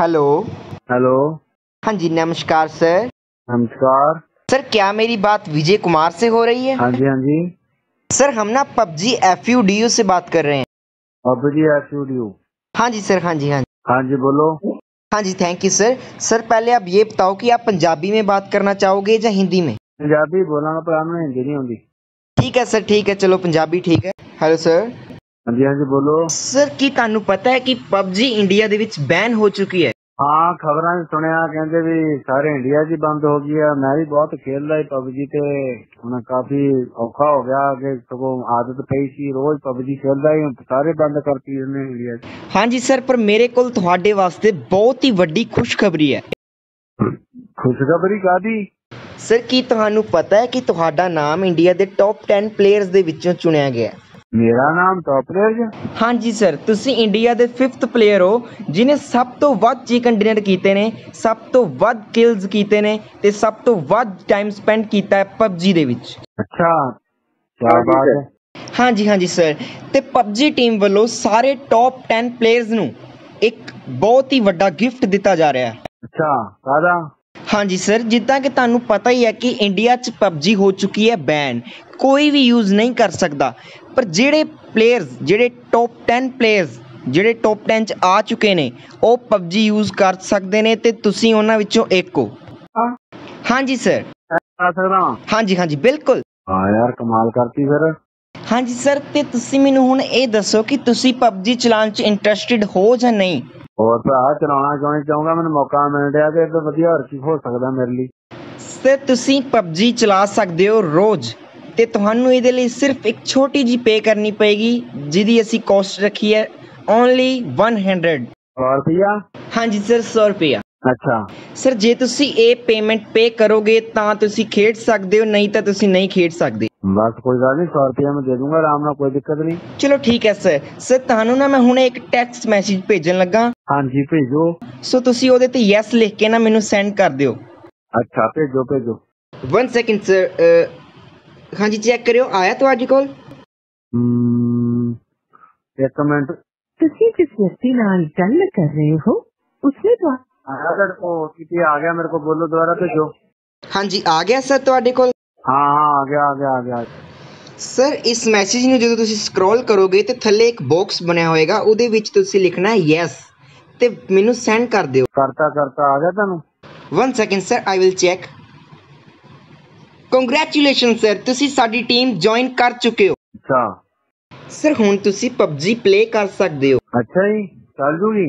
Hello hello, हाँ जी नमस्कार sir. नमस्कार सर, क्या मेरी बात विजय कुमार से हो रही है? हाँ जी हाँ जी सर, हम ना पबजी FUDU से बात कर रहे हैं। PUBG FUDU? हाँ जी सर, हाँ जी हाँ जी हाँ जी बोलो। हाँ जी थैंक यू सर। सर पहले आप ये बताओ कि आप पंजाबी में बात करना चाहोगे या हिंदी में? पंजाबी बोलांगा पर आपने हिंदी नहीं होगी। ठीक है सर, ठीक है, चलो पंजाबी ठीक है। Hello sir. हाँ जी हाँ जी बोलो। सर की तुहानू पता है कि पबजी इंडिया दे विच बैन हो चुकी है? हाँ खबर सुने कहते भी सारे इंडिया जी बंद हो गई है। मैं भी बहुत खेल रहा पबजी ते हूं, काफी औखा हो गया कि सगो आदत पई सी रोज पबजी खेलदा ही, सारे बंद करती है इंडिया। हाँ जी सर, पर मेरे कोल तुहाडे वास्ते बहुत ही वड्डी खुशखबरी है। खुशखबरी कादी? सर की तुहानू पता है कि तुहाडा नाम इंडिया दे टॉप 10 प्लेयर्स दे विचों चुनिया गया है। मेरा नाम टॉप प्लेयर? हाँ जी सर, तुसी इंडिया दे 5th प्लेयर हो जिन्हें सब तो वध चिकन डिनर कीते ने, सब तो वध किल्स कीते ने ते सब तो वध टाइम स्पेंड कीता है पबजी दे विच। अच्छा क्या बात है। हाँ जी सर, ते पबजी टीम वालों सारे टॉप 10 प्लेयर्स नू एक बहुत ही वड्डा गिफ्ट दिता जा रहा है। अच्छा कादा? हाँ जी सर, जिदा कि तुहानू पता ही है कि इंडिया च पबजी हो चुकी है बैन, कोई भी यूज नहीं कर सकता, पर जेडे प्लेयर्स जेडे टॉप 10 प्लेयर्स जेडे टॉप 10 च आ चुके ने वो पबजी यूज कर सकते ने ते तुसी उन्हां विचों एक हो। हाँ जी सर। हाँ जी हाँ जी बिल्कुल। हाँ यार कमाल करती फिर। हाँ जी सर, ते तुसी मैनू हुण ये दसो कि तुसी पबजी चलाण च इंटरेस्टेड हो या नहीं? और भरा चलाना क्यों चाहूंगा, मैंने मौका मिल रहा है तो वधिया और की हो सकता मेरे लिए। सर तुसी पबजी चला सकते हो रोज ते तुहानू इहदे लई सिर्फ एक छोटी जी पे करनी पेगी जिहदी असी कॉस्ट रखी है ओनली 100 रुपया। हाँ जी सर 100 रुपया। अच्छा सर, जे तुसी ए पेमेंट पे करोगे तां तुसी खेड सकदे हो, नहीं तां तुसी नहीं खेड सकदे। बस कोई गल नहीं, 100 रुपया मैं दे दूंगा आराम नाल, कोई दिक्कत नहीं। चलो ठीक है सर। सर तुहानू ना मैं हुणे एक टेक्स्ट मैसेज भेजन लगा। हाँ जी भेजो। सो तुसी ओदे ते यस लिख के ना मेनू सेंड कर दियो। अच्छा भेजो भेजो। 1 सेकंड सर। हाँ जी चेक करियो आया तुहाडे कोल। एक मिनट, तुसी किस व्यक्ति नाल गल कर रहे हो? उसने तो अगर ओटीपी आ गया मेरे को, बोलो दोबारा भेजो। हाँ जी आ गया सर तुहाडे कोल। हाँ आ गया। सर इस मैसेज में जो तुसी स्क्रॉल करोगे तो थल्ले एक बॉक्स बनाया होएगा, उदे विच तुसी लिखना है यस ते मेनू सेंड कर दियो। करता आ गया Tanu. 1 second sir, I will check. Congratulation sir, तुसी साडी टीम ज्वाइन कर चुके हो। अच्छा सर, हुण तुसी पबजी प्ले कर सकदे हो। अच्छा जी चल जूगी?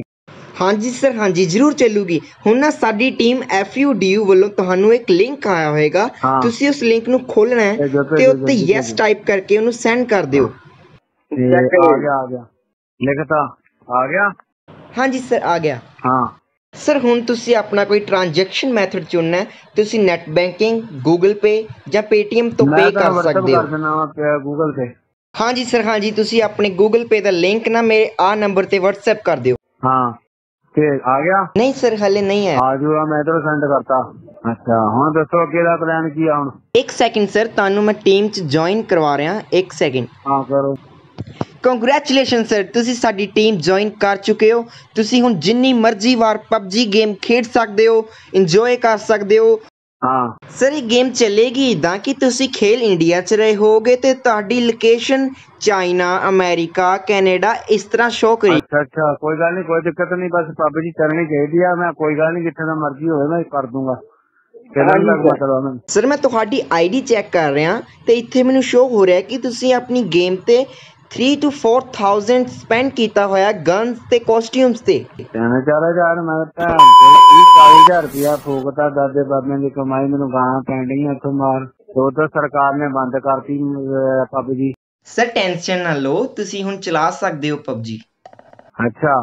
हाँ जी सर हाँ जी जरूर चलूगी। हुण ना साडी टीम FUDU वालों तुहानू एक लिंक आया होएगा, तुसी उस लिंक नू खोलना है ते उत्ते यस टाइप करके उन्हें सेंड कर दियो। आ गया लिखता आ गया। हाँ जी सर आ गया। हाँ सर, हुण तुसी अपना कोई ट्रांजैक्शन मेथड चुनना है, तुसी नेट बैंकिंग, गूगल पे या पेटीएम तो पे कर सकदे हो। गूगल पे? हाँ जी सर हाँ जी, तुसी अपने गूगल पे दा लिंक ना मेरे आ नंबर ते WhatsApp कर दियो। हाँ आ गया? नहीं सर हले नहीं है। आजूगा मैं तो सेंड करता। अच्छा हुण दसो केदा प्लान की आउण? 1 सेकंड सर, तानू मैं टीम च ज्वाइन करवा रहा। 1 सेकंड। हां करो। कांग्रेचुलेशन सर, तुसी साडी टीम ज्वाइन कर चुके हो। तुसी हुण जिन्नी मर्जी वार पबजी गेम खेड सकदे हो, एंजॉय कर सकदे हो। हां सर ये गेम चलेगी इदां कि तुसी खेल इंडिया च रहे होगे ते तुहाडी लोकेशन चाइना, अमेरिका, कनाडा इस तरह शो करी। अच्छा कोई गल नहीं, कोई दिक्कत नहीं, बस पबजी चलनी चाहिए। मैं कोई गल नहीं, जिथे मर्जी होए मैं कर दूंगा। सर मैं तुहाडी आईडी चेक कर रहा ते इत्थे मेनू शो हो रहा है कि तुसी अपनी गेम ते 3 to 4,000 स्पेंड कीता होया गन्स ते कॉस्ट्यूम्स ते। 4000 मैं तां 20000 रुपया फूकता दादे बाबे दी कमाई, मेनू गां पैंडी इत्थों मार। तो सरकार ने बंद करती पबजी। सर टेंशन ना लो, तुसी हुण चला सकदे हो पबजी। अच्छा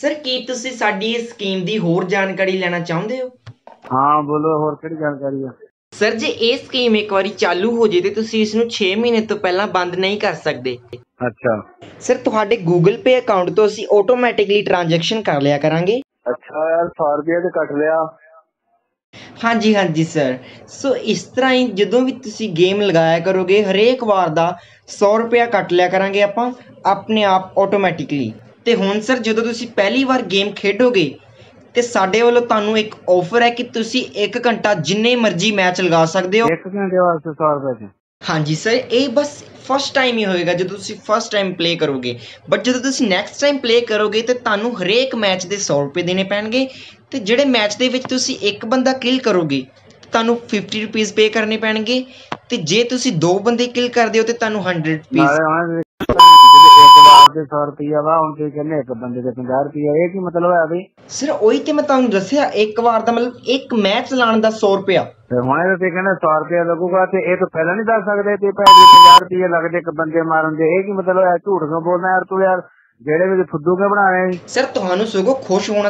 सर की तुसी साडी इस स्कीम दी होर जानकारी लेना चाहुंदे हो? हां बोलो होर किहड़ी जानकारी है? सर जे ए स्कीम एक बारी चालू हो जे ते तुसी इस नू 6 महीने तो पहला बंद नहीं कर सकदे। अच्छा सर, तुहाडे गूगल पे अकाउंट तो असी ऑटोमेटिकली ट्रांजैक्शन कर लिया करांगे। अच्छा यार 100 रुपया ते कट लिया। हाँ जी सर। सो इस तरह ही जो भी तुसी गेम लगाया करोगे हरेक वार दा 100 रुपया कट लिया करांगे आपां अपने आप ऑटोमैटिकली। ते हुण सर जो तुसी पहली बार गेम खेडोगे ਤੇ ਸਾਡੇ ਵੱਲੋਂ ਤੁਹਾਨੂੰ ਇੱਕ ਆਫਰ ਹੈ ਕਿ ਤੁਸੀਂ 1 ਘੰਟਾ ਜਿੰਨੇ ਮਰਜ਼ੀ ਮੈਚ ਲਗਾ ਸਕਦੇ ਹੋ 1 ਘੰਟੇ ਵਾਸਤੇ 100 ਰੁਪਏ ਚ। ਹਾਂਜੀ ਸਰ ਇਹ ਬਸ फर्स्ट टाइम ही होएगा जो तुसी फर्स्ट टाइम प्ले करोगे, बट जो तुसी नैक्सट टाइम प्ले करोगे तो तुहानू हरेक मैच के 100 रुपये देने पैणगे। तो जिहड़े मैच दे विच तुसी एक बंदा किल करोगे तो तुहानू 50 रुपीज़ पे करने पैणगे, तो जे तुसी दो बंदे किल करदे हो तो तुहानू 100 रुपीज़। सगो खुश होना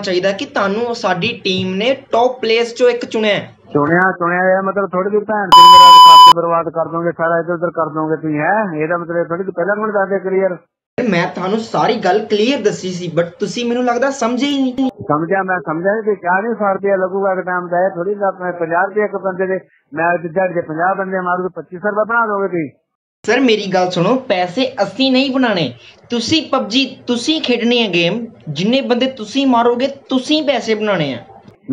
चाहिए कि तुहानू साडी टीम ने टॉप प्लेस चो एक चुनिया चुनिया मतलब थोड़ी देर भैन बर्बाद कर दोगे सारा इधर उधर कर दोगे तुसीं है एहदा मतलब थोड़ी पहला कोई दस दे क्लियर। मैं थानू सारी गल क्लियर दसी सी बट तुसी मेनू लगदा समझे ही नहीं। समझा मैं समझा कि क्या नहीं 100 रुपया लगूगा कि टाइम दा थोड़ी दा 50 रुपया एक बंदे दे मैं जड़ के 50 बंदे मारू 2500 रुपया बना दोगे तुसी। सर मेरी गल सुनो, पैसे असी नहीं बनाने, तुसी पबजी तुसी खेडनी है गेम, जिन्ने बंदे तुसी मारोगे तुसी पैसे बनाने हैं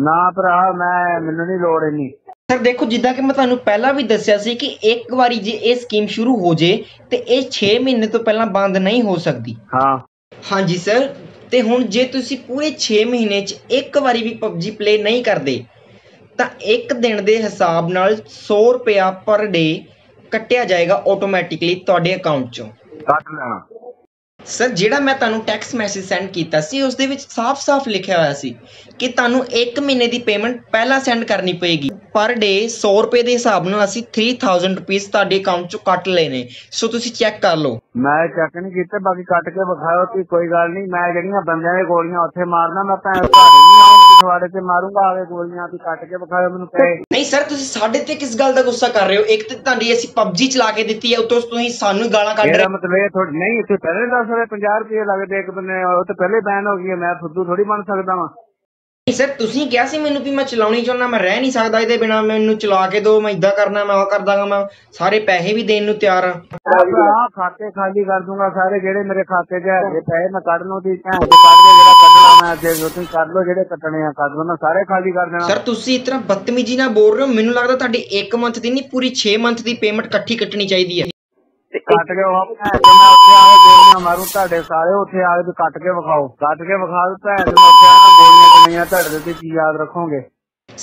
ना भरा मैं मेनू नहीं लोड़ इन्नी। सर देखो जिदा कि मैं तुहानू पहला भी दस्या सी कि एक बारी जे ये स्कीम शुरू हो जाए तो ये 6 महीने तो पहला बंद नहीं हो सकती। हाँ हाँ जी सर, तो हुण जे तुसी पूरे 6 महीने च एक बारी भी पबजी प्ले नहीं करते तो एक दिन के हिसाब नाल 100 रुपया पर डे कटिया जाएगा ऑटोमैटिकली तुहाडे अकाउंट चों। कट लेना सर जिहड़ा मैं तुहानू टैक्स मैसेज सेंड किया सी उस दे विच साफ साफ लिखिया होया सी कि तुहानू 1 महीने की पेमेंट पहला सेंड करनी पेगी। पर डे 100 रुपये के हिसाब नाल असीं 3000 रुपीज़ तुहाडे अकाउंट चो कट लेने। सो तुसीं चेक कर लो, मैं चेक नहीं कीता बाकी कट के विखाओ कि कोई गल नहीं। मैं जड़ियां बंदियां दे गोलियां उत्थे मारना मैं भैन तुहाडे नहीं आऊं तुहाडे ते मारूंगा आवे गोलियां भी कट के विखाओ मैनूं पे। नहीं सर तुसीं साडे ते किस गल दा गुस्सा कर रहे हो? एक ते तुहाडी असीं PUBG चला के दित्ती है उत्तों तुसीं सानूं गालां कढ रहे हो। मतलब ए थोड़ी नहीं उत्थे पहले 50 रुपये लगदे एक बंदे ओ ते पहले बैन हो गई है, मैं फुद्दू थोड़ी बन सकदा वां। सर तुसीं क्या सी मैनूं भी मैं चलाउणी चाहुंदा, मैं रह नहीं सकदा इहदे बिना, मैनूं चला के दो, मैं इदां करना मैं ओह कर दांगा, मैं सारे पैसे भी देण नूं तैयार हां, खाते खाली कर दूंगा सारे जेड़े मेरे खाते च है पैसे मैं कढ लूं ती भैन दे कढ के जेड़ा कढना मैं ते तुसीं कर लो जेड़े कटणे आ कर लो मैं सारे खाली कर देना। सर तुसीं इतना बदतमीजी नाल बोल रहे हो, मैनूं लगदा तुहाडी 1 मंथ दी नहीं पूरी 6 मंथ दी पेमेंट इकट्ठी कटणी चाहीदी है। कट के मैं मारूं तुहाडे सारे उत्थे आवे ते कट के विखाओ, कट के विखा दो भैन दे याद रखोगे।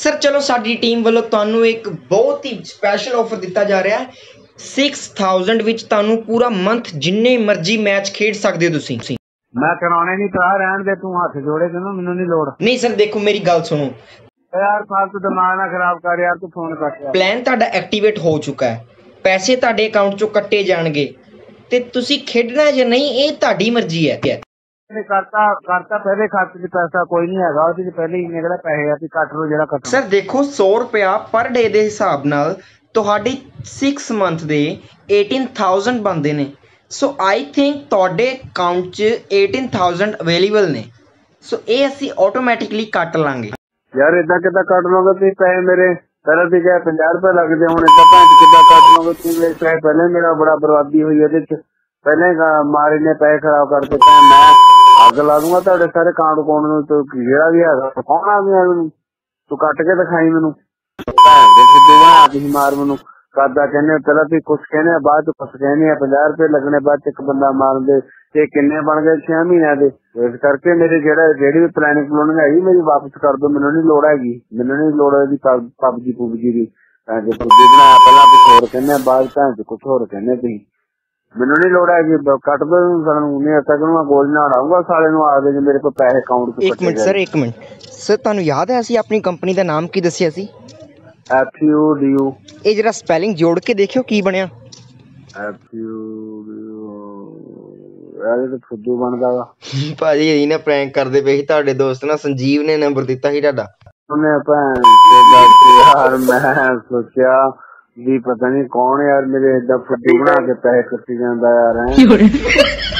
सर चलो साडी टीम वालों तुहानू एक बहुत ही स्पैशल ऑफर दिता जा रहा है 6000 विच तुहानू पूरा मंथ जिन्ने मर्जी मैच खेड सकदे हो तुसीं। मैं कराने नहीं पा रहन दे तू हाथ जोड़े दे मैनू नहीं लोड़। नहीं सर देखो मेरी गल सुनो यार फालतू दिमाग ना खराब कर यार तू फोन कट। प्लान तुहाडा एक्टिवेट हो चुका है, पैसे तुहाडे अकाउंट चो कटे जाणगे ते तुसीं खेडना जे नहीं ये तुहाडी मर्जी है। करता पहले खाते च पैसा कोई नहीं हैगा ओहदे च पहले इन्ने जेहड़ा पैसे आ ती कट लो जेहड़ा कट। सर देखो 100 रुपया पर डे दे हिसाब नाल तुहाडे 6 मंथ दे 18000 बनदे ने। सो आई थिंक तुहाडे अकाउंट च 18000 अवेलेबल ने। सो ये असीं ऑटोमैटिकली कट लांगे। यार इदा किदा कट लोगे तुसीं पैसे मेरे? पहले तो क्या 50 रुपये लगदे हुण इदा भैन किदा कट लोगे तुसीं मेरे पैसे? पहले मेरा बड़ा बर्बादी हुई ओहदे च, पहले मारे ने पैसे खराब कर दित्ते, मैं अग ला दूंगा तुहाडे सारे कांड कोण नूं ते जेहड़ा वी हैगा पकाउणा वी है मैनूं। तू कट के दिखाई मैनूं भैन दे सिद्धू बना तुसीं मार मैनूं करदा कहने पहला तुसीं कुछ कहने बाद च कुछ कहने आ 50 रुपये लगने बाद च एक बंदा मारदे ते किन्ने बन गए 6 महीनों दे। इस करके मेरे जेहड़ी वी प्लानिंग प्लूनिंग हैगी मेरी वापस कर दो, मैनूं नहीं लोड़ हैगी, मैनूं नहीं लोड़ इहदी पबजी पुबजी दी। भैन दे सिद्धू बना पहला कुछ होर कहने बाद भैन च कुछ होर कहने तुसीं, मैनू नहीं लोड़ है कि कट दो नहीं तक मैं गोल ना उड़ाऊंगा सारे नूं आखदे जे मेरे कोल पैसे अकाउंट च। एक मिनट सर तुहानू याद है असीं अपनी कंपनी दा नाम की दस्सिया सी? FUDU। ए जरा स्पेलिंग जोड़ के देखियो की बनिया FUDU। यार ते फुद्दू बनदा वा भाजी इने प्रैंक करदे पए ही तुहाडे दोस्त ना संजीव ने नंबर दित्ता ही तुहाडा ओने भैन ते गलती यार मैं सोचिया भी पता नहीं कौन यार मेरे इदा फुद्दू बना के पैसे कट्टी जांदा यार है।